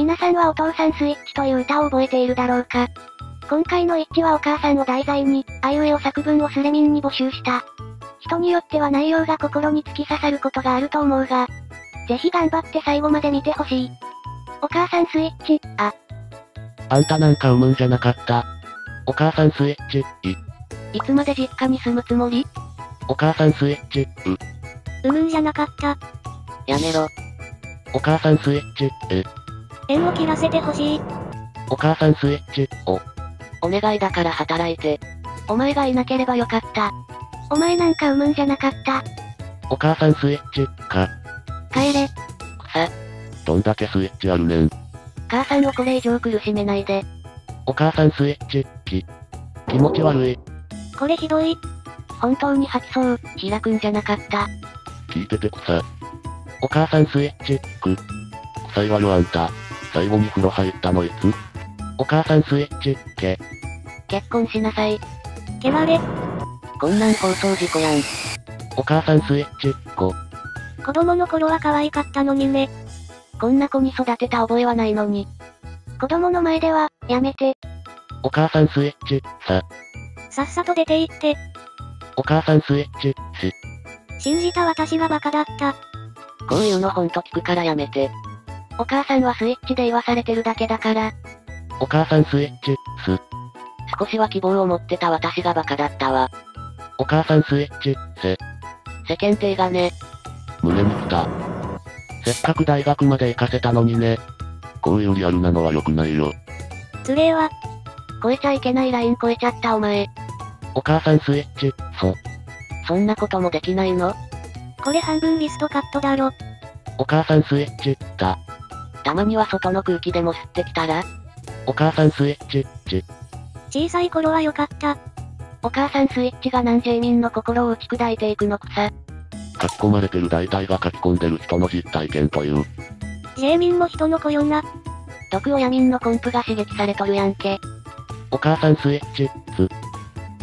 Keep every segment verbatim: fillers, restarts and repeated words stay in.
皆さんはお父さんスイッチという歌を覚えているだろうか。今回のイッチはお母さんを題材に、あいうえお作文をスレミンに募集した。人によっては内容が心に突き刺さることがあると思うが、ぜひ頑張って最後まで見てほしい。お母さんスイッチ、あ。あんたなんか産むんじゃなかった。お母さんスイッチ、い。いつまで実家に住むつもり？お母さんスイッチ、う。産むんじゃなかった。やめろ。お母さんスイッチ、え。縁を切らせてほしい。お母さんスイッチ、お。お願いだから働いて。お前がいなければよかった。お前なんか産むんじゃなかった。お母さんスイッチ、か。帰れ。くさ。どんだけスイッチあるねん。母さんをこれ以上苦しめないで。お母さんスイッチ、き。気持ち悪い。これひどい。本当に吐きそう、開くんじゃなかった。聞いててくさ。お母さんスイッチ、く。臭いわよあんた。最後に風呂入ったのいつ？お母さんスイッチ、け。結婚しなさい。けられ。こんなん放送事故やん。お母さんスイッチ、ご。子供の頃は可愛かったのにね。こんな子に育てた覚えはないのに。子供の前では、やめて。お母さんスイッチ、さ。さっさと出て行って。お母さんスイッチ、し。信じた私はバカだった。こういうのほんと聞くからやめて。お母さんはスイッチで言わされてるだけだから。お母さんスイッチ、す。少しは希望を持ってた私がバカだったわ。お母さんスイッチ、せ。世間体がね。胸に来た。せっかく大学まで行かせたのにね。こういうリアルなのは良くないよ。つれえわ。超えちゃいけないライン超えちゃったお前。お母さんスイッチ、そ。そんなこともできないの？これ半分リストカットだろ。お母さんスイッチ、だ。たまには外の空気でも吸ってきたら？お母さんスイッチ、ち。小さい頃は良かった。お母さんスイッチが南ジェイミンの心を打ち砕いていくのくさ。書き込まれてる大体が書き込んでる人の実体験という。ジェイミンも人の子よな。毒親民のコンプが刺激されとるやんけ。お母さんスイッチ、つ。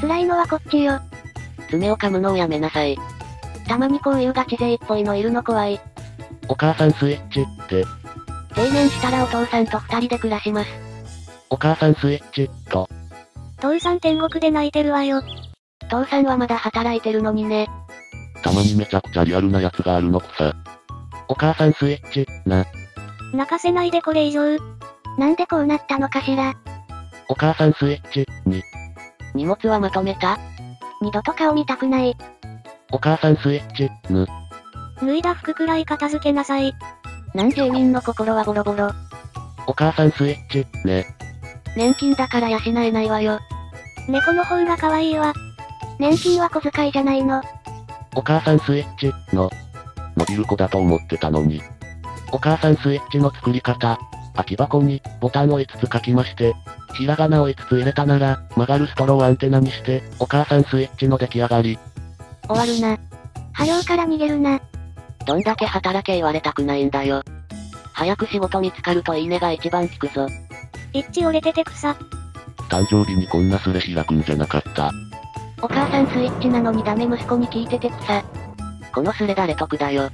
辛いのはこっちよ。爪を噛むのをやめなさい。たまにこういうガチ勢っぽいのいるの怖い。お母さんスイッチ、て。定年したらお父さんと二人で暮らします。お母さんスイッチ、と。父さん天国で泣いてるわよ。父さんはまだ働いてるのにね。たまにめちゃくちゃリアルなやつがあるのくさ。お母さんスイッチ、な。泣かせないでこれ以上。なんでこうなったのかしら。お母さんスイッチ、に。荷物はまとめた？二度と顔見たくない。お母さんスイッチ、ぬ。脱いだ服くらい片付けなさい。なんジェイミンの心はボロボロ。お母さんスイッチ、ね。年金だから養えないわよ。猫の方が可愛いわ。年金は小遣いじゃないの。お母さんスイッチ、の。伸びる子だと思ってたのに。お母さんスイッチの作り方。空き箱に、ボタンをいつつ書きまして、ひらがなをいつつ入れたなら、曲がるストローをアンテナにして、お母さんスイッチの出来上がり。終わるな。はようから逃げるな。どんだけ働け言われたくないんだよ。早く仕事見つかるといいねが一番効くぞ。イッチ折れててくさ。誕生日にこんなスレ開くんじゃなかった。お母さんスイッチなのにダメ息子に聞いててくさ。このスレ誰得だよ。